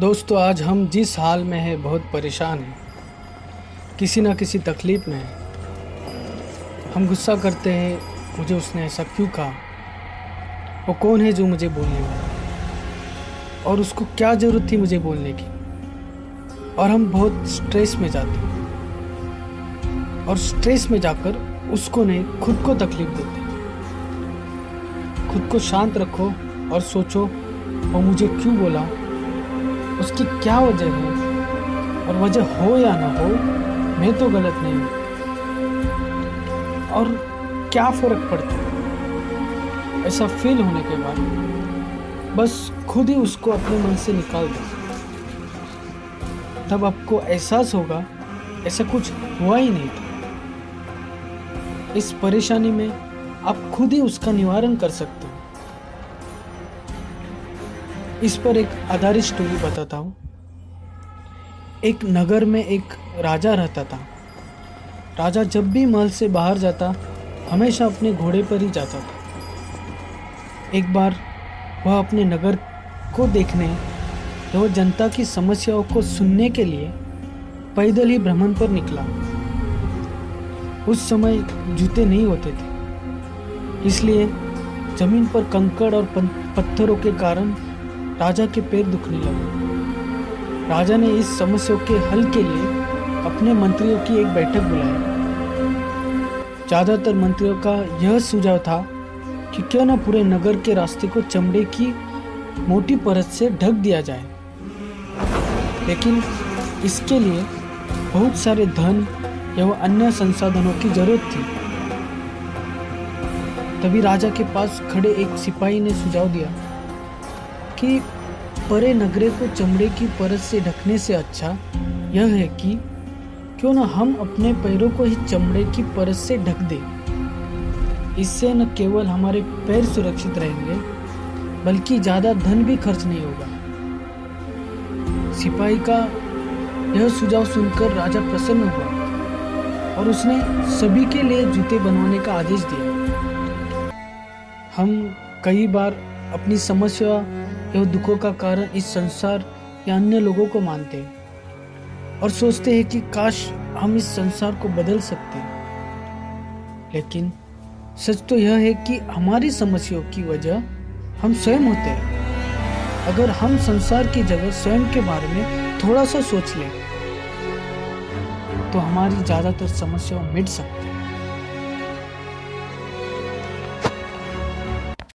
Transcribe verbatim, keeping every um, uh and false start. दोस्तों, आज हम जिस हाल में हैं बहुत परेशान हैं, किसी ना किसी तकलीफ़ में हैं। हम गुस्सा करते हैं, मुझे उसने ऐसा क्यों कहा, वो कौन है जो मुझे बोलने वाला, और उसको क्या ज़रूरत थी मुझे बोलने की। और हम बहुत स्ट्रेस में जाते हैं और स्ट्रेस में जाकर उसको नहीं, खुद को तकलीफ़ देते हैं। खुद को शांत रखो और सोचो वो मुझे क्यों बोला, उसकी क्या वजह है, और वजह हो या ना हो मैं तो गलत नहीं हूँ, और क्या फ़र्क पड़ता है। ऐसा फील होने के बाद बस खुद ही उसको अपने मन से निकाल दो, तब आपको एहसास होगा ऐसा कुछ हुआ ही नहीं था। इस परेशानी में आप खुद ही उसका निवारण कर सकते हो। इस पर एक आधारित स्टोरी बताता हूँ। एक नगर में एक राजा रहता था। राजा जब भी महल से बाहर जाता हमेशा अपने घोड़े पर ही जाता था। एक बार वह अपने नगर को देखने और जनता की समस्याओं को सुनने के लिए पैदल ही भ्रमण पर निकला। उस समय जूते नहीं होते थे, इसलिए जमीन पर कंकड़ और पत्थरों के कारण राजा के पैर दुखने लगे। राजा ने इस समस्या के हल के लिए अपने मंत्रियों की एक बैठक बुलाई। ज़्यादातर मंत्रियों का यह सुझाव था कि क्यों न पूरे नगर के रास्ते को चमड़े की मोटी परत से ढक दिया जाए, लेकिन इसके लिए बहुत सारे धन एवं अन्य संसाधनों की जरूरत थी। तभी राजा के पास खड़े एक सिपाही ने सुझाव दिया कि परे नगरे को चमड़े की परत से ढकने से अच्छा यह है कि क्यों न हम अपने पैरों को ही चमड़े की परत से ढक दें। इससे न केवल हमारे पैर सुरक्षित रहेंगे, बल्कि ज़्यादा धन भी खर्च नहीं होगा। सिपाही का यह सुझाव सुनकर राजा प्रसन्न हुआ और उसने सभी के लिए जूते बनवाने का आदेश दिया। हम कई बार अपनी समस्या यह दुखों का कारण इस संसार या अन्य लोगों को मानते हैं और सोचते हैं कि काश हम इस संसार को बदल सकते हैं, लेकिन सच तो यह है कि हमारी समस्याओं की वजह हम स्वयं होते हैं। अगर हम संसार की जगह स्वयं के बारे में थोड़ा सा सोच लें तो हमारी ज़्यादातर समस्याएं मिट सकती हैं।